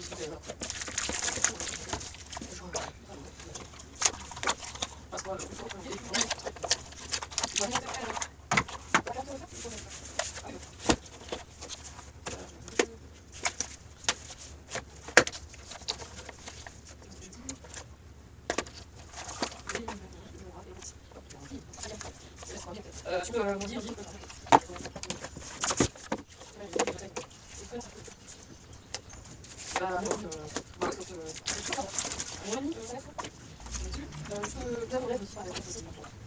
Tu peux rebondir, dis. Voilà, donc, mon ami, je peux bien vous répondre.